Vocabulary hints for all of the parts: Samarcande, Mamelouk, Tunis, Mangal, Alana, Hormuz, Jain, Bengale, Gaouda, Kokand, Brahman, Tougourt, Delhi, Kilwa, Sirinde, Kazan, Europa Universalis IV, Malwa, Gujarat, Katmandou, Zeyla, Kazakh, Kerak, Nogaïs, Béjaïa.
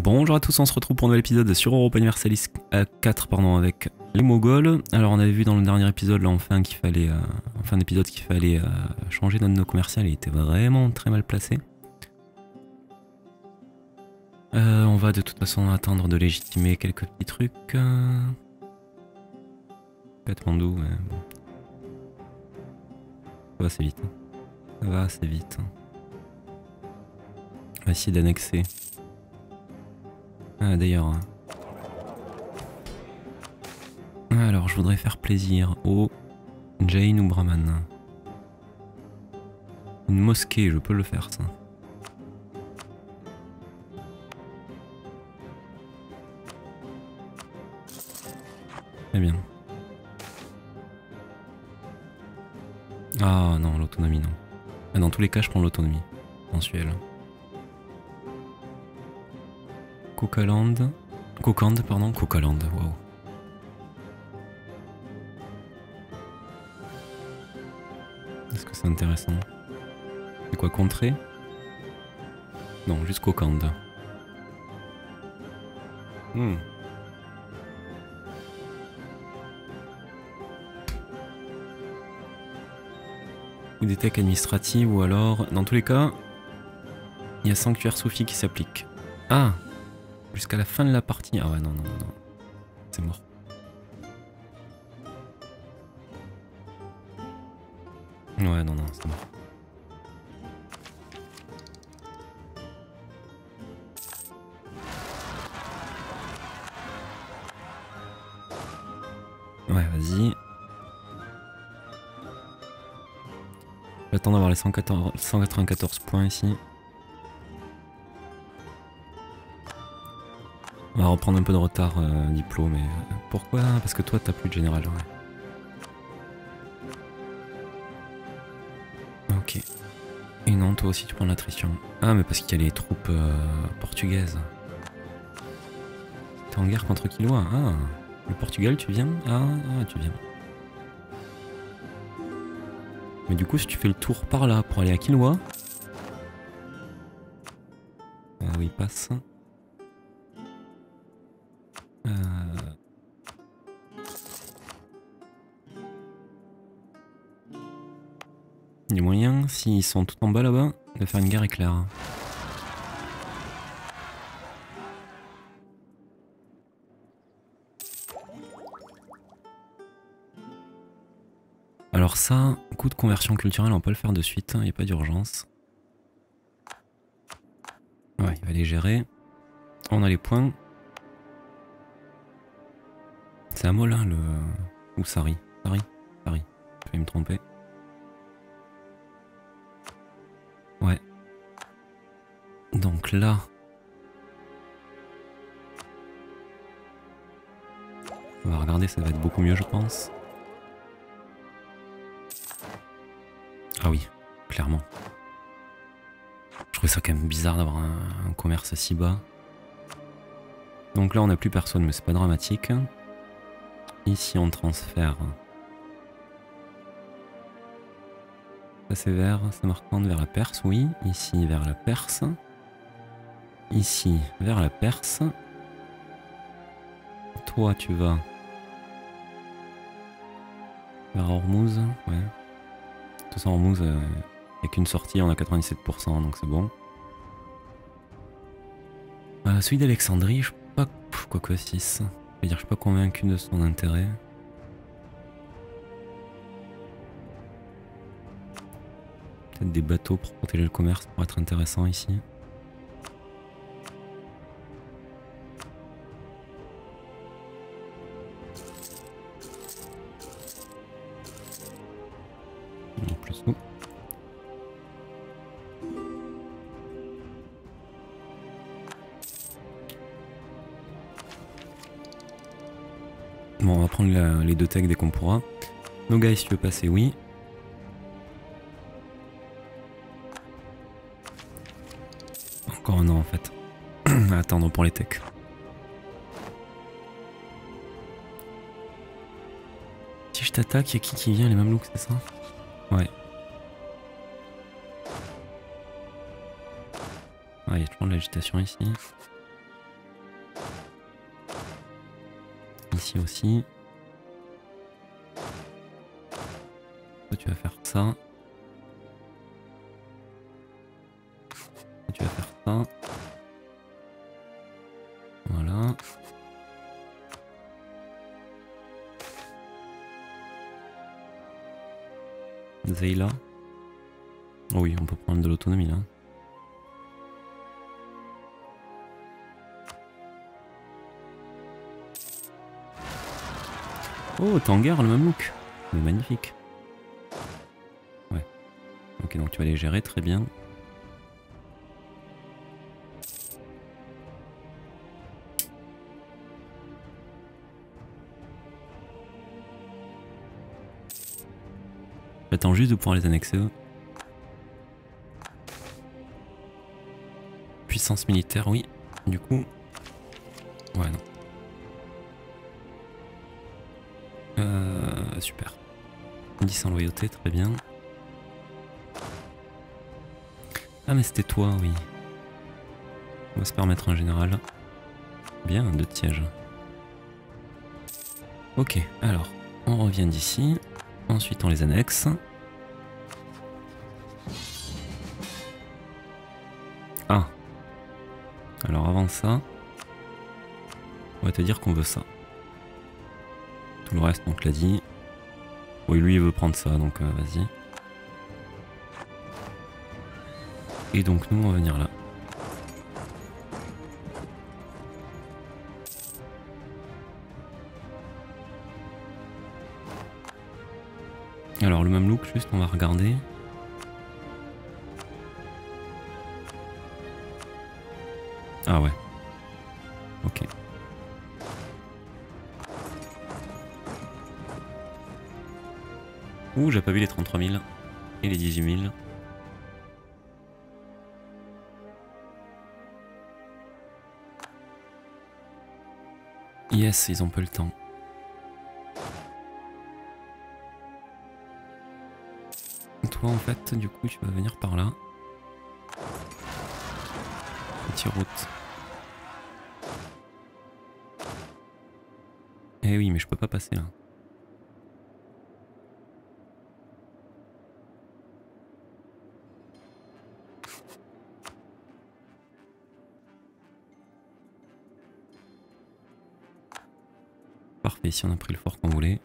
Bonjour à tous, on se retrouve pour un nouvel épisode sur Europa Universalis IV avec les Mongols. Alors on avait vu dans le dernier épisode là enfin qu'il fallait, changer notre nom commercial, il était vraiment très mal placé. On va de toute façon attendre de légitimer quelques petits trucs. Katmandou, ouais, bon. Ça va assez vite. Ça va assez vite. On va essayer d'annexer. Ah d'ailleurs. Alors je voudrais faire plaisir aux Jain ou Brahman. Une mosquée, je peux le faire ça. Très bien. Ah non, l'autonomie non. Ah, dans tous les cas je prends l'autonomie mensuelle. Kokand, waouh. Est-ce que c'est intéressant? C'est quoi, contrée? Non, juste Kokand. Ou des techs administratives, ou alors... Dans tous les cas, il y a 100 QR soufis qui s'appliquent. Ah! Jusqu'à la fin de la partie. Ah ouais, non. C'est mort. Ouais, non, c'est mort. Ouais, vas-y. J'attends d'avoir les 194 points ici. On va reprendre un peu de retard, diplôme, mais pourquoi? Parce que toi, t'as plus de général, ouais. Ok. Et non, toi aussi, tu prends l'attrition. Ah, mais parce qu'il y a les troupes portugaises. T'es en guerre contre Kilwa. Ah, le Portugal, tu viens? Ah, tu viens. Mais du coup, si tu fais le tour par là pour aller à Kilwa... Ah oui, passe. Il y a moyen, s'ils sont tout en bas là-bas, de faire une guerre éclair. Alors ça, coup de conversion culturelle, on va pas le faire de suite, il n'y a pas d'urgence. Ouais, il va les gérer. On a les points. C'est un mot là, le... Ou Sari. Sari. Je vais me tromper. Ouais. Donc là... On va regarder, ça va être beaucoup mieux je pense. Ah oui, clairement. Je trouvais ça quand même bizarre d'avoir un commerce si bas. Donc là on n'a plus personne, mais c'est pas dramatique. Ici on transfère. Ça c'est vers Samarcande, vers la Perse, oui. Ici vers la Perse. Ici vers la Perse. Toi tu vas vers Hormuz, ouais. De toute façon Hormuz, il n'y a qu'une sortie, on a 97%, donc c'est bon. Celui d'Alexandrie, je sais pas, quoi que 6. Je suis pas convaincu de son intérêt. Peut-être des bateaux pour protéger le commerce pour être intéressant ici. Plus haut. Bon, on va prendre les deux techs dès qu'on pourra. Nogaïs, si tu veux passer, oui. Encore un an en fait. À attendre pour les techs. Si je t'attaque, y'a qui vient? Les Mamelouks, c'est ça? Ouais. Ah, y'a toujours de l'agitation ici. Ici aussi. Toi tu vas faire ça. Toi tu vas faire ça. Voilà. Zeyla. Oh oui, on peut prendre de l'autonomie là. Oh, Tangar, le mamouk. Mais magnifique. Ouais. Ok, donc tu vas les gérer, très bien. J'attends juste de pouvoir les annexer eux. Puissance militaire, oui. Du coup... Ouais, non. Super. 10 en loyauté, très bien. Ah mais c'était toi, oui. On va se permettre un général. Bien, 2 tièges. Ok, alors, on revient d'ici. Ensuite on les annexe. Ah. Alors avant ça, on va te dire qu'on veut ça. Tout le reste, on te l'a dit. Oui, lui, il veut prendre ça, donc vas-y. Et donc, nous, on va venir là. Alors, le Mamelouk, juste, on va regarder. Ah ouais. Ok. Ouh, j'ai pas vu les 33 000 et les 18 000. Yes, ils ont peu le temps. Toi, en fait, du coup, tu vas venir par là. Petite route. Eh oui, mais je peux pas passer là. Parfait, ici on a pris le fort qu'on voulait.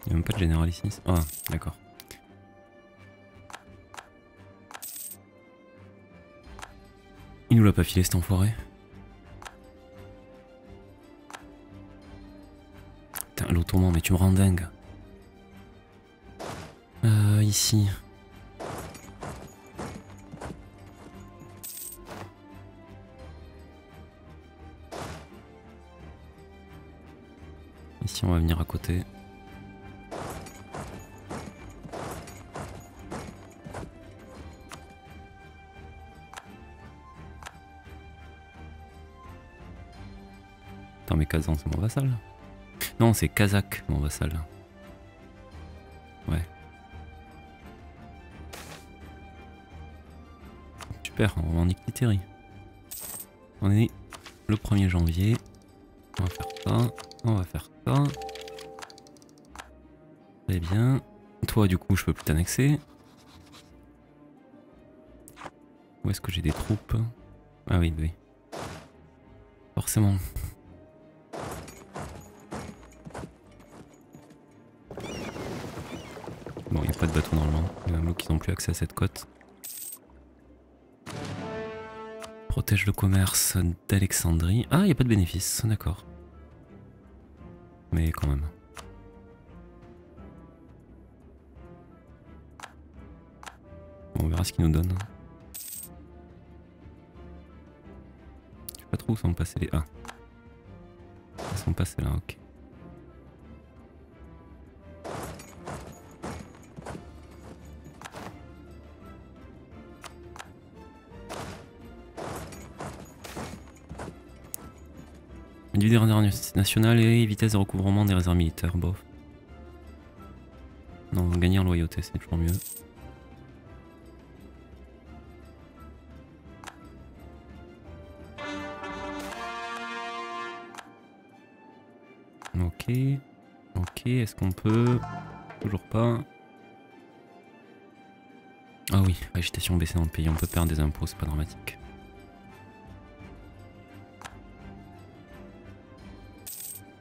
Il n'y a même pas de général ici. Ah, d'accord. Il nous l'a pas filé cet enfoiré. Putain, l'ottoman, mais tu me rends dingue. Ici. Ici on va venir à côté. Attends mais Kazan c'est mon vassal? Non c'est Kazakh mon vassal. Ouais. Super, on va en Iqtiteri. On est le 1er janvier. On va faire ça. On va faire ça. Très bien. Toi, du coup, je peux plus t'annexer. Où est-ce que j'ai des troupes? Ah oui, oui. Forcément. Bon, il n'y a pas de bateau normalement. Les mamelouks qui n'ont plus accès à cette côte. Protège le commerce d'Alexandrie. Ah, il n'y a pas de bénéfice. D'accord. Mais quand même. Bon, on verra ce qu'il nous donne. Je sais pas trop où sont passés les... Ah. Ils sont passés là, ok. Diviser en armes nationales et vitesse de recouvrement des réserves militaires, bof. Non, gagner en loyauté, c'est toujours mieux. Ok. Ok, est-ce qu'on peut... Toujours pas. Ah oui, agitation baissée dans le pays, on peut perdre des impôts, c'est pas dramatique.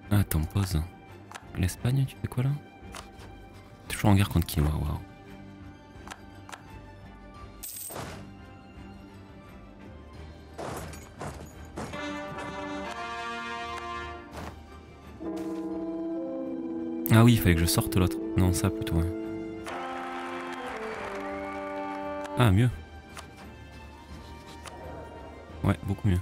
Attends, pause. L'Espagne, tu fais quoi là? Toujours en guerre contre Kilwa, waouh. Ah oui, il fallait que je sorte l'autre. Non, ça plutôt. Hein. Ah, mieux. Ouais, beaucoup mieux.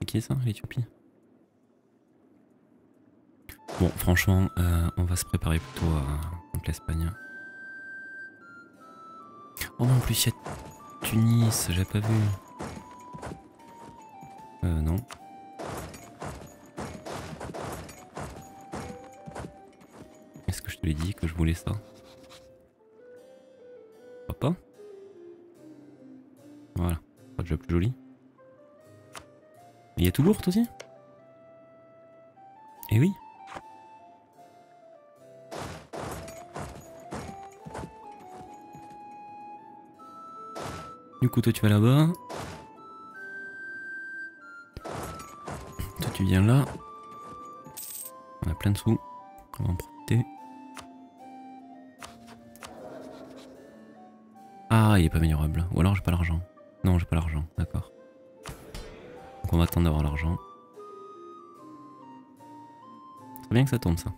C'est qui ça, l'Éthiopie? Bon, franchement, on va se préparer plutôt contre l'Espagne. Oh non, en plus il y a Tunis, j'ai pas vu. Non. Est-ce que je te l'ai dit que je voulais ça? Papa? Voilà, pas déjà plus joli. Il y a Toulouse aussi? Eh oui! Du coup toi tu vas là-bas. Toi tu viens là. On a plein de sous. On va en profiter. Ah il est pas améliorable. Ou alors j'ai pas l'argent. Non j'ai pas l'argent, d'accord. Donc on va attendre d'avoir l'argent. C'est bien que ça tombe ça.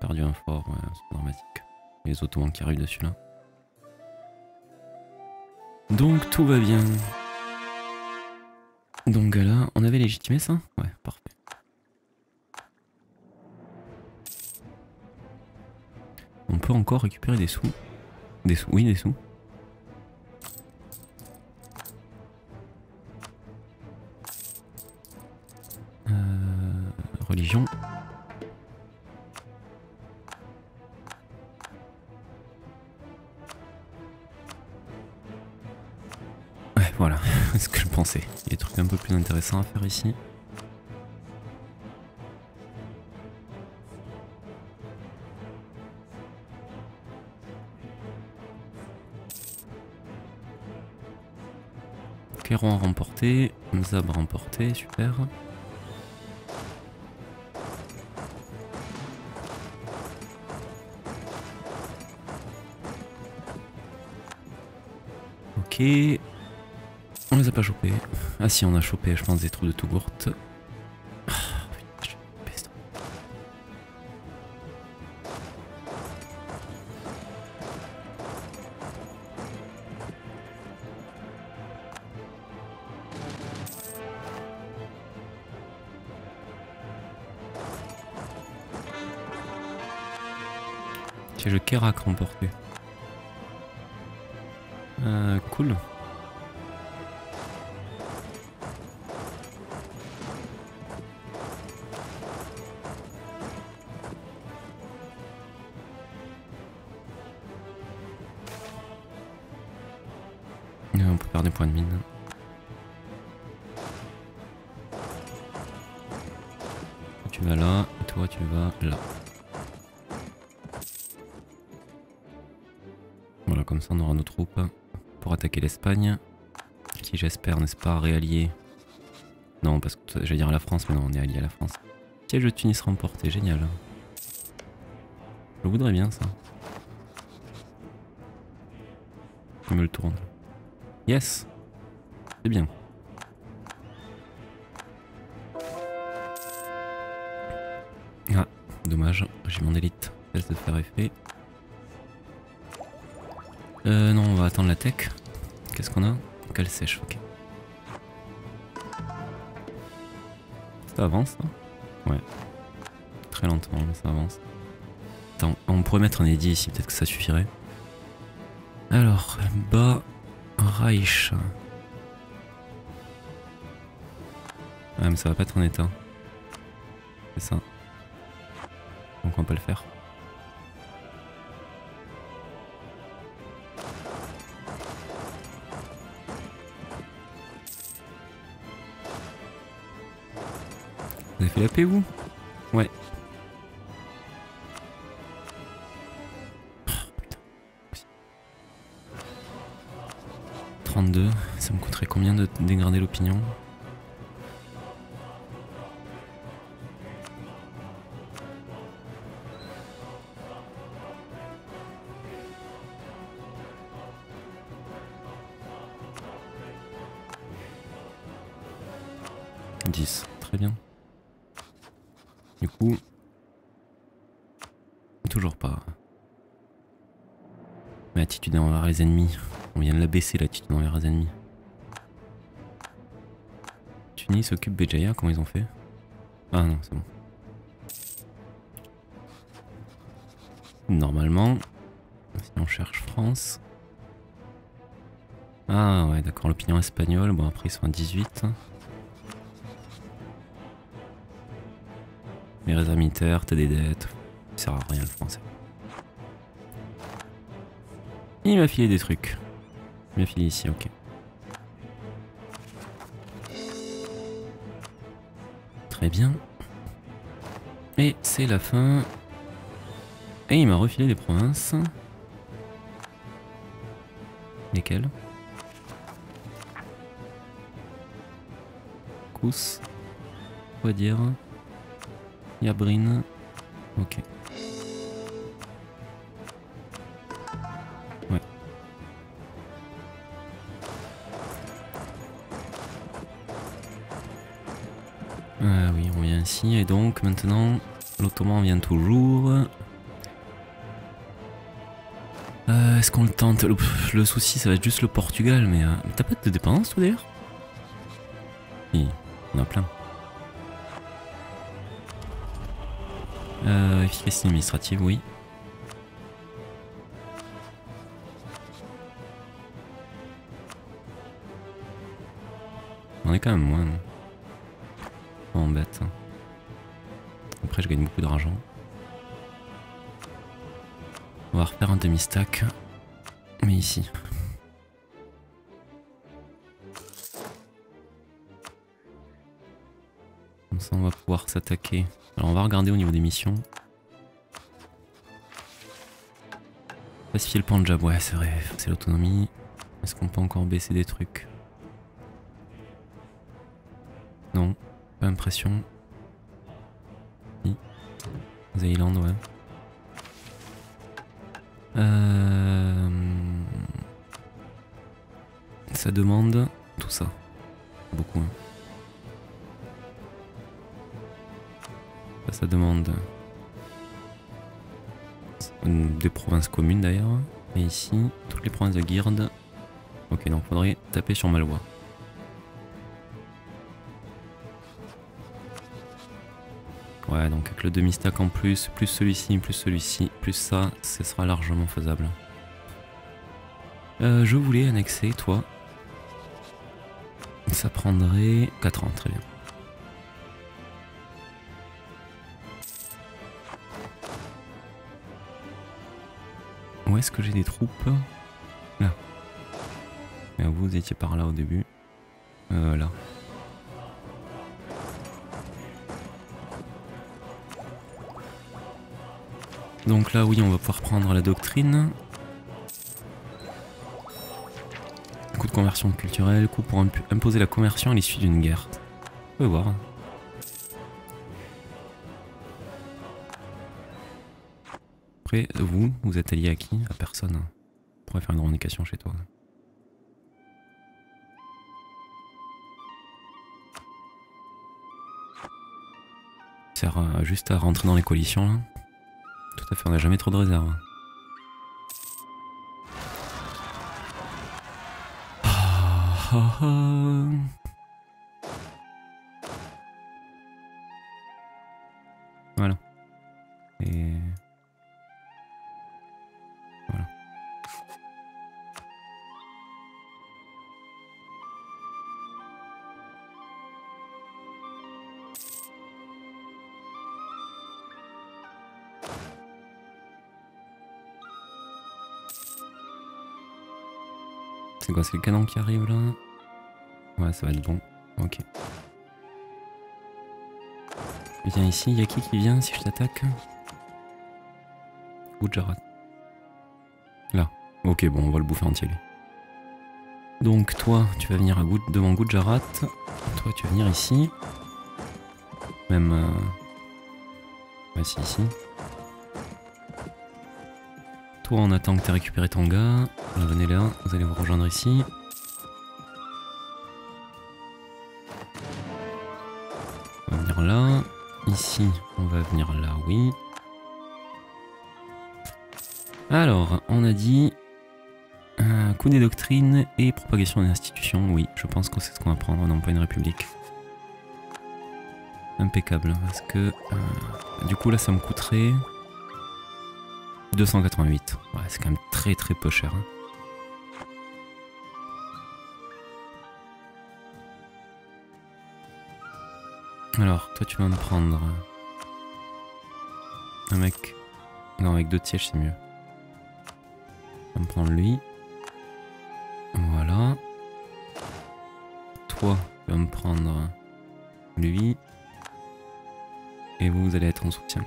Perdu un fort, ouais, c'est dramatique. Les Ottomans qui arrivent dessus là. Donc tout va bien. Donc là, on avait légitimé ça? Ouais, parfait. On peut encore récupérer des sous. Des sous, oui, des sous. Religion. Voilà, ce que je pensais. Il y a des trucs un peu plus intéressants à faire ici. Kéron a remporté, Zab a remporté, super. Ok. On les a pas chopés. Ah si, on a chopé, je pense, des trous de Tougourt. Ah, putain, je peste. J'ai le Kerak remporté. Cool. Point de mine. Tu vas là, et toi tu vas là. Voilà, comme ça on aura nos troupes pour attaquer l'Espagne, qui j'espère, n'est-ce pas, réallié. Non, parce que j'allais dire à la France, mais non, on est allié à la France. Siège de Tunis remporté, génial. Je voudrais bien ça. On me le tourne. Yes, c'est bien. Ah, dommage, j'ai mon élite. Cesse de faire effet. Non, on va attendre la tech. Qu'est-ce qu'on a? Cale sèche, ok. Ça avance, hein? Ouais. Très lentement, mais ça avance. Attends, on pourrait mettre un édit ici, peut-être que ça suffirait. Alors, bas... Reich. Ouais mais ça va pas être en état. C'est ça. Donc on va pas le faire. Vous avez fait la paix vous? Ouais. Ça me coûterait combien de dégrader l'opinion? Ennemis, on vient de la baisser l'attitude envers les ennemis. Tunis occupe Béjaïa, comment ils ont fait? Ah non, c'est bon. Normalement, si on cherche France. Ah ouais, d'accord, l'opinion espagnole, bon après ils sont à 18. Les réserves militaires, t'as des dettes, ça sert à rien le français. Il m'a filé des trucs. Il m'a filé ici, ok. Très bien. Et c'est la fin. Et il m'a refilé des provinces. Lesquelles? Kous. Quoi dire? Yabrine. Ok. Et donc maintenant l'Ottoman vient toujours. Est-ce qu'on le tente? Le souci ça va être juste le Portugal, mais t'as pas de dépendance toi d'ailleurs? Si, on a plein. Efficacité administrative, oui. On est quand même moins, non? Pas en bête. Après je gagne beaucoup d'argent. On va refaire un demi-stack. Mais ici. Comme ça on va pouvoir s'attaquer. Alors on va regarder au niveau des missions. Pacifier le Punjab, ouais c'est vrai, c'est l'autonomie. Est-ce qu'on peut encore baisser des trucs? Non, pas impression. Zeyla, ouais. Ça demande tout ça. Beaucoup. Hein. Ça demande des provinces communes d'ailleurs. Et ici, toutes les provinces de Guirde. Ok, donc faudrait taper sur Malwa. Ouais, donc avec le demi-stack en plus, plus celui-ci, plus ça, ce sera largement faisable. Je voulais annexer, toi. Ça prendrait 4 ans, très bien. Où est-ce que j'ai des troupes? Là. Mais vous étiez par là au début. Là. Donc là oui on va pouvoir prendre la doctrine. Coup de conversion culturelle, coup pour imposer la conversion à l'issue d'une guerre. On peut voir. Après vous, vous êtes allié à qui? À personne. On pourrait faire une revendication chez toi. Ça sert juste à rentrer dans les coalitions là. Tout à fait, on n'a jamais trop de réserve. Voilà. Et... voilà. C'est quoi, c'est le canon qui arrive là? Ouais, ça va être bon. Ok. Viens ici, y'a qui vient si je t'attaque? Gujarat. Là. Ok, bon, on va le bouffer entier lui. Donc toi, tu vas venir à devant Gujarat. Toi, tu vas venir ici. Même... Ouais, c'est ici. Toi, on attend que t'aies récupéré ton gars. Alors, venez là, vous allez vous rejoindre ici. On va venir là. Ici, on va venir là, oui. Alors, on a dit... coup des doctrines et propagation des institutions, oui, je pense que c'est ce qu'on va prendre, non pas une république. Impeccable, parce que du coup là ça me coûterait 288, ouais, c'est quand même très peu cher. Hein. Alors, toi tu vas me prendre un mec, non avec 2 sièges c'est mieux, on va me prendre lui. Voilà. Toi, tu vas me prendre lui. Et vous allez être en soutien.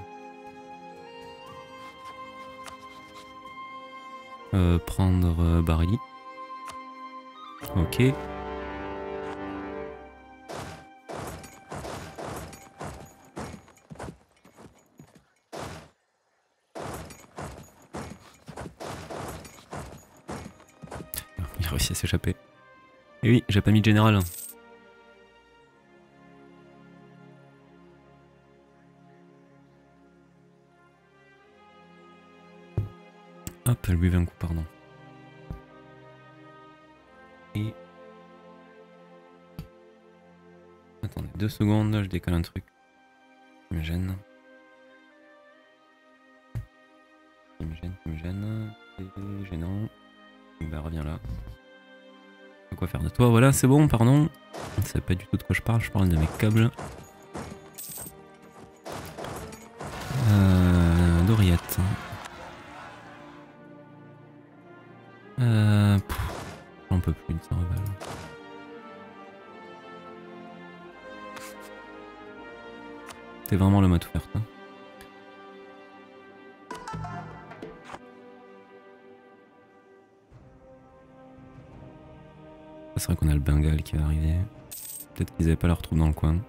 Prendre Barili. Ok. Réussi à s'échapper. Et oui, j'ai pas mis de général. Hop, elle lui avait un coup, pardon. Et... Attendez, 2 secondes, là, je décale un truc. Ça me gêne. C'est gênant. Bah reviens là. Quoi faire de toi? Voilà, c'est bon, pardon. Je ne sais pas du tout de quoi je parle de mes câbles. Doriette. J'en peux plus de ça, rebelle. T'es vraiment le mode ouverte. Hein. C'est vrai qu'on a le Bengale qui va arriver. Peut-être qu'ils n'avaient pas leur troupe dans le coin.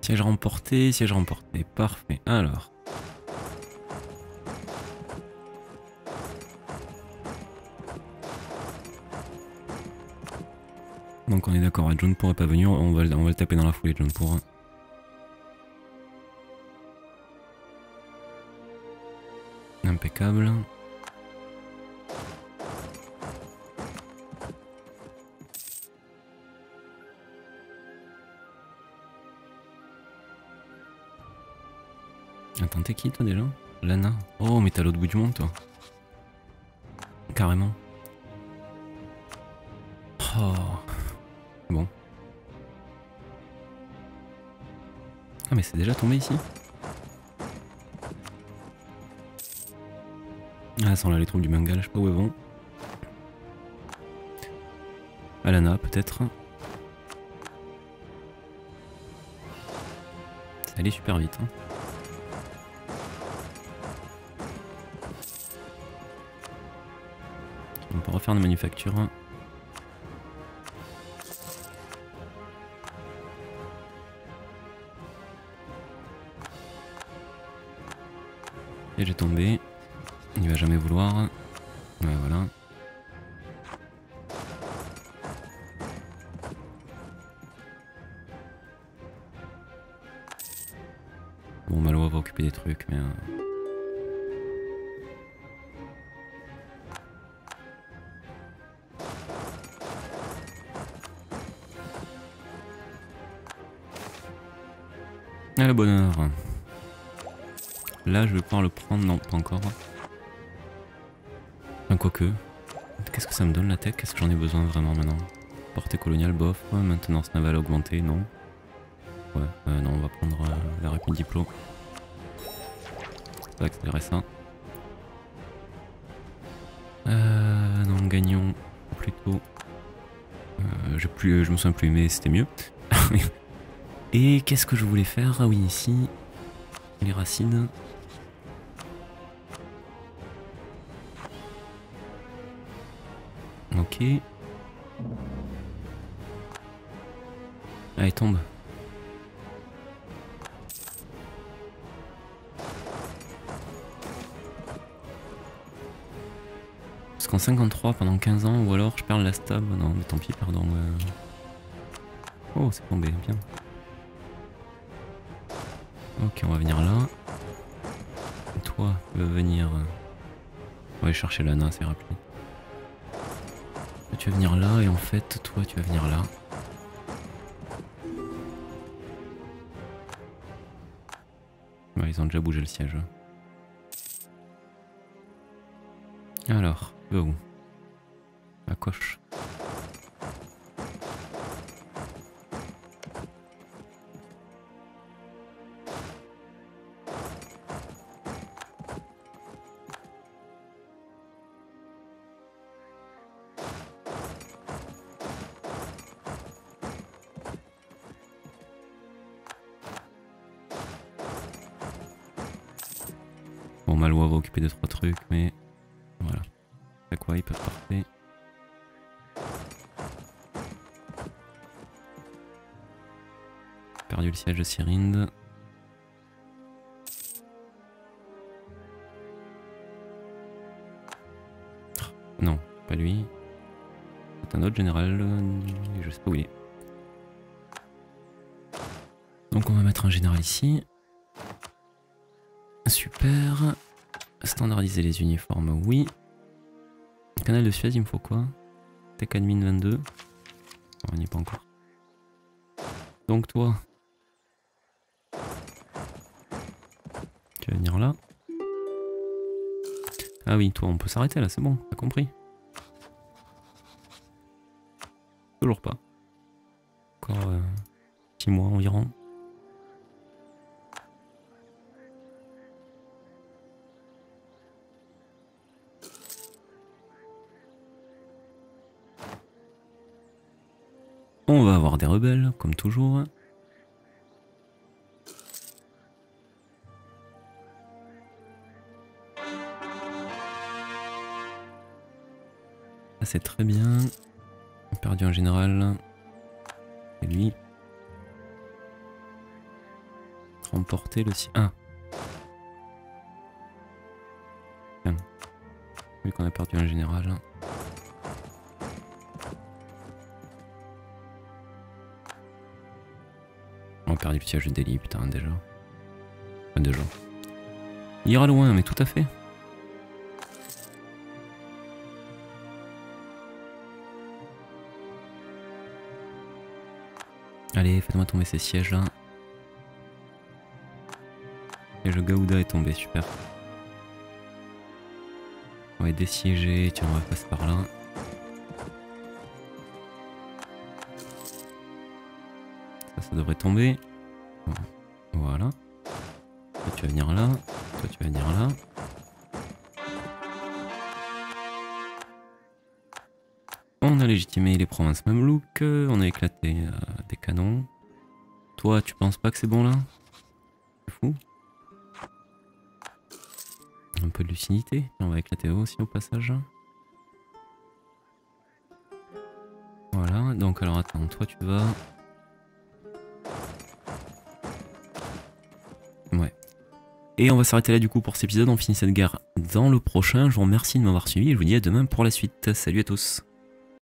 Siège remporté, siège remporté. Parfait. Alors. Donc on est d'accord, John pourrait pas venir, on va le taper dans la foulée, John pour. Impeccable. Attends, t'es qui toi déjà? Alana. Oh mais t'es à l'autre bout du monde toi. Carrément. Oh. Bon. Ah mais c'est déjà tombé ici. Ah sans là les troupes du Mangal, je sais pas où elles vont. Alana peut-être. Ça allait super vite. Hein. On peut refaire des manufactures. J'ai tombé, il va jamais vouloir. Ouais, voilà. Bon, Malwa va occuper des trucs, mais. Ah, le bonheur! Là, je vais pouvoir le prendre. Non, pas encore. Enfin, quoique. Qu'est-ce que ça me donne la tech? Est-ce que j'en ai besoin vraiment maintenant? Portée coloniale, bof. Ouais, maintenance navale augmentée, non. Ouais, non, on va prendre la rapide diplo. On va accélérer ça. Non, gagnons plutôt. Je me souviens plus, mais c'était mieux. Et qu'est-ce que je voulais faire? Ah oui, ici. Les racines. Ok. Allez, tombe. Parce qu'en 53, pendant 15 ans, ou alors je perds la stab. Non, mais tant pis, pardon. Oh, c'est tombé, bien. Ok, on va venir là. Et toi, tu vas venir... On va aller chercher l'Alana, c'est rapide. Tu vas venir là, et en fait, toi, tu vas venir là. Ouais, ils ont déjà bougé le siège. Alors, tu vas où? À gauche. Malwa va occuper 2-3 trucs, mais voilà. C'est quoi, ils peuvent partir. Perdu le siège de Sirinde. Non, pas lui. C'est un autre général, je sais pas où il est. Donc on va mettre un général ici. Super. Standardiser les uniformes, oui. Canal de Suez, il me faut quoi? Tech admin 22. Oh, on n'y est pas encore. Donc toi, tu vas venir là. Ah oui, toi, on peut s'arrêter là, c'est bon, t'as compris? Toujours pas. Encore 6 mois environ. On va avoir des rebelles, comme toujours. Ça c'est très bien. Perdu en général. Et lui. Remporter le 6. Ah. Tiens. Vu qu'on a perdu un général. On a perdu le siège de Delhi, putain, déjà. Enfin, déjà. Il ira loin, mais tout à fait. Allez, faites-moi tomber ces sièges-là. Et le Gaouda est tombé, super. On va désiéger, tiens, on va passer par là. Ça devrait tomber. Voilà. Toi tu vas venir là. Toi tu vas venir là. On a légitimé les provinces mamelouques. On a éclaté des canons. Toi tu penses pas que c'est bon là? C'est fou. Un peu de lucidité. On va éclater aussi au passage. Voilà. Donc alors attends. Toi tu vas... Et on va s'arrêter là du coup pour cet épisode, on finit cette guerre dans le prochain. Je vous remercie de m'avoir suivi et je vous dis à demain pour la suite. Salut à tous.